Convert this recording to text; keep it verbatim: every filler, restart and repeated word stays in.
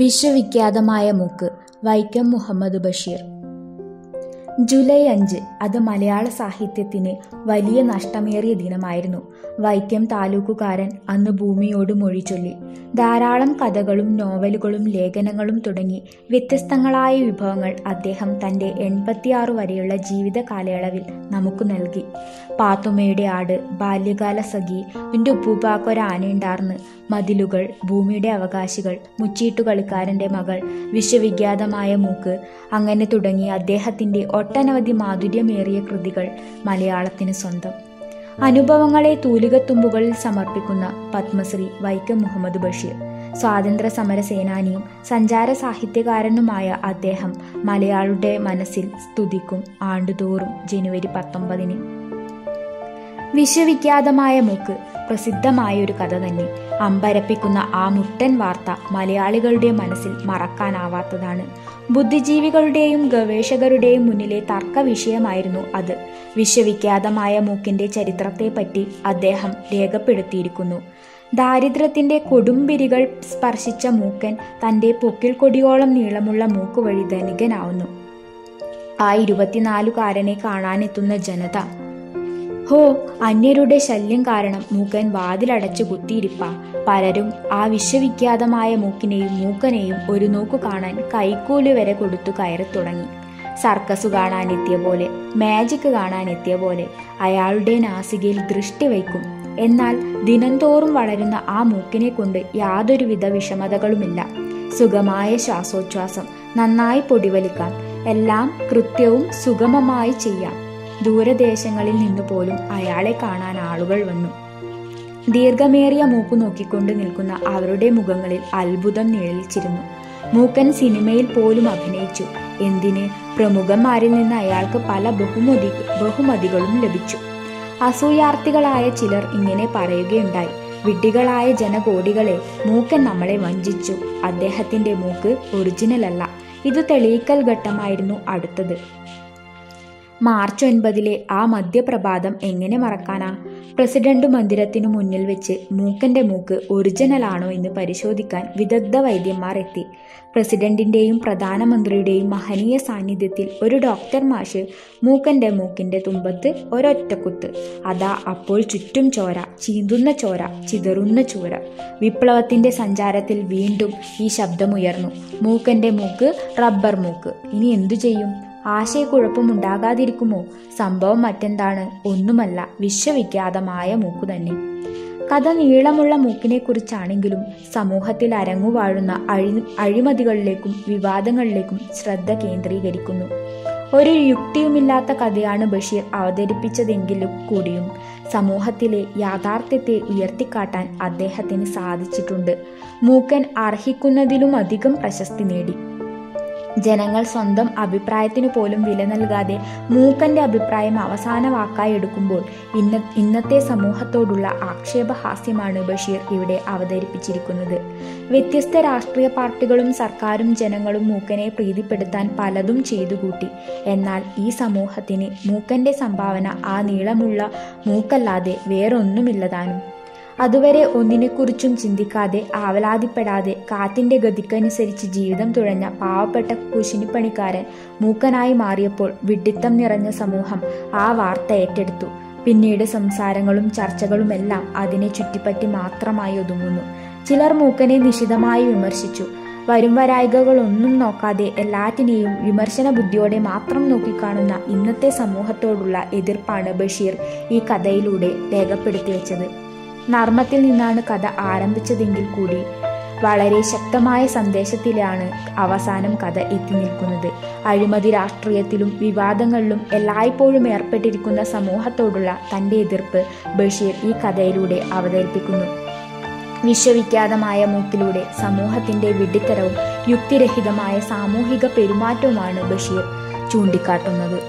വിശ്വവിഖ്യാതമായ മൂക്ക്, വൈക്കം മുഹമ്മദ് ബഷീർ. ജൂലൈ അഞ്ച് അത് മലയാള സാഹിത്യത്തിന് വലിയ നഷ്ടമേറിയ ദിനമായിരുന്നു. വൈക്കം താലൂക്കുകാരൻ അന്ന് ഭൂമിയോട് മൊഴി ചൊല്ലി. ധാരാളം കഥകളും നോവലുകളും ലേഖനങ്ങളും തുടങ്ങി വ്യത്യസ്തങ്ങളായ വിഭവങ്ങൾ അദ്ദേഹം തൻ്റെ എൺപത്തിയാറ് വരെയുള്ള ജീവിത കാലയളവിൽ നമുക്ക് നൽകി. പാത്തുമ്മയുടെ ആട്, ബാല്യകാല സഖി, എൻ്റെ ഉപ്പൂപ്പാക്കൊരാനയുണ്ടാർന്ന്, മതിലുകൾ, ഭൂമിയുടെ അവകാശികൾ, മുച്ചീട്ടുകളിക്കാരൻ്റെ മകൾ, വിശ്വവിഖ്യാതമായ മൂക്ക്, അങ്ങനെ തുടങ്ങി അദ്ദേഹത്തിൻ്റെ ഒട്ടനവധി മാധുര്യമേറിയ കൃതികൾ മലയാളത്തിന് സ്വന്തം. അനുഭവങ്ങളെ തൂലികത്തുമ്പുകളിൽ സമർപ്പിക്കുന്ന പത്മശ്രീ വൈക്കം മുഹമ്മദ് ബഷീർ. സ്വാതന്ത്ര്യ സമര സേനാനിയും സഞ്ചാര സാഹിത്യകാരനുമായ അദ്ദേഹം മലയാളിയുടെ മനസ്സിൽ സ്തുതിക്കും ആണ്ടുതോറും ജനുവരി പത്തൊമ്പതിന്. വിശ്വവിഖ്യാതമായ മൂക്ക് പ്രസിദ്ധമായൊരു കഥ തന്നെ. അമ്പരപ്പിക്കുന്ന ആ മുട്ടൻ വാർത്ത മലയാളികളുടെ മനസ്സിൽ മറക്കാനാവാത്തതാണ്. ബുദ്ധിജീവികളുടെയും ഗവേഷകരുടെയും മുന്നിലെ തർക്ക വിഷയമായിരുന്നു അത്. വിശ്വവിഖ്യാതമായ മൂക്കിൻ്റെ ചരിത്രത്തെപ്പറ്റി അദ്ദേഹം രേഖപ്പെടുത്തിയിരിക്കുന്നു: ദാരിദ്ര്യത്തിൻ്റെ കൊടുമ്പിരികൾ സ്പർശിച്ച മൂക്കൻ തൻ്റെ പൊക്കിൽ കൊടിയോളം നീളമുള്ള മൂക്ക് വഴി ധനികനാവുന്നു. ആ ഇരുപത്തിനാലുകാരനെ കാണാനെത്തുന്ന ജനത, ഹോ, അന്യരുടെ ശല്യം കാരണം മൂക്കൻ വാതിലടച്ചു കുത്തിയിരിപ്പാ. പലരും ആ വിശ്വവിഖ്യാതമായ മൂക്കിനെയും മൂക്കനെയും ഒരു നോക്കു കാണാൻ കൈക്കൂലി വരെ കൊടുത്തു കയറി തുടങ്ങി. സർക്കസ് കാണാനെത്തിയ പോലെ, മാജിക് കാണാനെത്തിയ പോലെ അയാളുടെ നാസികയിൽ ദൃഷ്ടി വയ്ക്കും. എന്നാൽ ദിനംതോറും വളരുന്ന ആ മൂക്കിനെ കൊണ്ട് യാതൊരുവിധ വിഷമതകളുമില്ല. സുഗമായ ശ്വാസോച്ഛ്വാസം, നന്നായി പൊടിവലിക്കാം, എല്ലാം കൃത്യവും സുഗമമായി ചെയ്യാം. ദൂരദേശങ്ങളിൽ നിന്നു പോലും അയാളെ കാണാൻ ആളുകൾ വന്നു. ദീർഘമേറിയ മൂക്കു നോക്കിക്കൊണ്ട് നിൽക്കുന്ന അവരുടെ മുഖങ്ങളിൽ അത്ഭുതം നിഴലിച്ചിരുന്നു. മൂക്കൻ സിനിമയിൽ പോലും അഭിനയിച്ചു. എന്തിന്, പ്രമുഖന്മാരിൽ നിന്ന് അയാൾക്ക് പല ബഹുമതി ബഹുമതികളും ലഭിച്ചു. അസൂയാർത്ഥികളായ ചിലർ ഇങ്ങനെ പറയുകയുണ്ടായി: വിഡ്ഢികളായ ജനകോടികളെ, മൂക്കൻ നമ്മളെ വഞ്ചിച്ചു. അദ്ദേഹത്തിൻ്റെ മൂക്ക് ഒറിജിനലല്ല. ഇത് തെളിയിക്കൽ ഘട്ടമായിരുന്നു അടുത്തത്. മാർച്ച് ഒൻപതിലെ ആ മധ്യപ്രഭാതം എങ്ങനെ മറക്കാനാ? പ്രസിഡന്റ് മന്ദിരത്തിനു മുന്നിൽ വെച്ച് മൂക്കൻ്റെ മൂക്ക് ഒറിജിനലാണോ എന്ന് പരിശോധിക്കാൻ വിദഗ്ധ വൈദ്യന്മാർ എത്തി. പ്രസിഡന്റിൻ്റെയും പ്രധാനമന്ത്രിയുടെയും മഹനീയ സാന്നിധ്യത്തിൽ ഒരു ഡോക്ടർ മാഷ് മൂക്കൻ്റെ മൂക്കിൻ്റെ തുമ്പത്ത് ഒരൊറ്റക്കുത്ത്. അതാ അപ്പോൾ ചുറ്റും ചോര, ചീന്തുന്ന ചോര, ചിതറുന്ന ചോര. വിപ്ലവത്തിൻ്റെ സഞ്ചാരത്തിൽ വീണ്ടും ഈ ശബ്ദമുയർന്നു: മൂക്കൻ്റെ മൂക്ക്, റബ്ബർ മൂക്ക്. ഇനി എന്തു ചെയ്യും? ആശയക്കുഴപ്പമുണ്ടാകാതിരിക്കുമോ? സംഭവം മറ്റെന്താണ്? ഒന്നുമല്ല, വിശ്വവിഖ്യാതമായ മൂക്കു തന്നെ. കഥ നീളമുള്ള മൂക്കിനെക്കുറിച്ചാണെങ്കിലും സമൂഹത്തിൽ അരങ്ങുവാഴുന്ന അഴി അഴിമതികളിലേക്കും വിവാദങ്ങളിലേക്കും ശ്രദ്ധ കേന്ദ്രീകരിക്കുന്നു. ഒരു യുക്തിയുമില്ലാത്ത കഥയാണ് ബഷീർ അവതരിപ്പിച്ചതെങ്കിലും കൂടിയും സമൂഹത്തിലെ യാഥാർത്ഥ്യത്തെ ഉയർത്തിക്കാട്ടാൻ അദ്ദേഹത്തിന് സാധിച്ചിട്ടുണ്ട്. മൂക്കൻ അർഹിക്കുന്നതിലും അധികം പ്രശസ്തി നേടി. ജനങ്ങൾ സ്വന്തം അഭിപ്രായത്തിനു പോലും വില നൽകാതെ മൂക്കൻ്റെ അഭിപ്രായം അവസാന വാക്കായി എടുക്കുമ്പോൾ ഇന്ന ഇന്നത്തെ സമൂഹത്തോടുള്ള ആക്ഷേപഹാസ്യമാണ് ബഷീർ ഇവിടെ അവതരിപ്പിച്ചിരിക്കുന്നത്. വ്യത്യസ്ത രാഷ്ട്രീയ പാർട്ടികളും സർക്കാരും ജനങ്ങളും മൂക്കനെ പ്രീതിപ്പെടുത്താൻ പലതും ചെയ്തു കൂട്ടി. എന്നാൽ ഈ സമൂഹത്തിന് മൂക്കൻ്റെ സംഭാവന ആ നീളമുള്ള മൂക്കല്ലാതെ വേറൊന്നുമില്ലതാനും. അതുവരെ ഒന്നിനെക്കുറിച്ചും ചിന്തിക്കാതെ ആവലാതിപ്പെടാതെ കാറ്റിൻ്റെ ഗതിക്കനുസരിച്ച് ജീവിതം തുഴഞ്ഞ പാവപ്പെട്ട കുശിനിപ്പണിക്കാരൻ മൂക്കനായി മാറിയപ്പോൾ വിഡ്ഢിത്തം നിറഞ്ഞ സമൂഹം ആ വാർത്ത ഏറ്റെടുത്തു. പിന്നീട് സംസാരങ്ങളും ചർച്ചകളുമെല്ലാം അതിനെ ചുറ്റിപ്പറ്റി മാത്രമായി ഒതുങ്ങുന്നു. ചിലർ മൂക്കനെ നിശിതമായി വിമർശിച്ചു. വരും വരായികകളൊന്നും നോക്കാതെ എല്ലാറ്റിനെയും വിമർശന ബുദ്ധിയോടെ മാത്രം നോക്കിക്കാണുന്ന ഇന്നത്തെ സമൂഹത്തോടുള്ള എതിർപ്പാണ് ബഷീർ ഈ കഥയിലൂടെ രേഖപ്പെടുത്തി വെച്ചത്. നർമ്മത്തിൽ നിന്നാണ് കഥ ആരംഭിച്ചതെങ്കിൽ കൂടി വളരെ ശക്തമായ സന്ദേശത്തിലാണ് അവസാനം കഥ എത്തി നിൽക്കുന്നത്. അഴിമതി രാഷ്ട്രീയത്തിലും വിവാദങ്ങളിലും എല്ലായ്പ്പോഴും ഏർപ്പെട്ടിരിക്കുന്ന സമൂഹത്തോടുള്ള തൻ്റെ എതിർപ്പ് ബഷീർ ഈ കഥയിലൂടെ അവതരിപ്പിക്കുന്നു. വിശ്വവിഖ്യാതമായ മൂക്കിലൂടെ സമൂഹത്തിൻ്റെ വിഡ്ഢിത്തരവും യുക്തിരഹിതമായ സാമൂഹിക പെരുമാറ്റവുമാണ് ബഷീർ ചൂണ്ടിക്കാട്ടുന്നത്.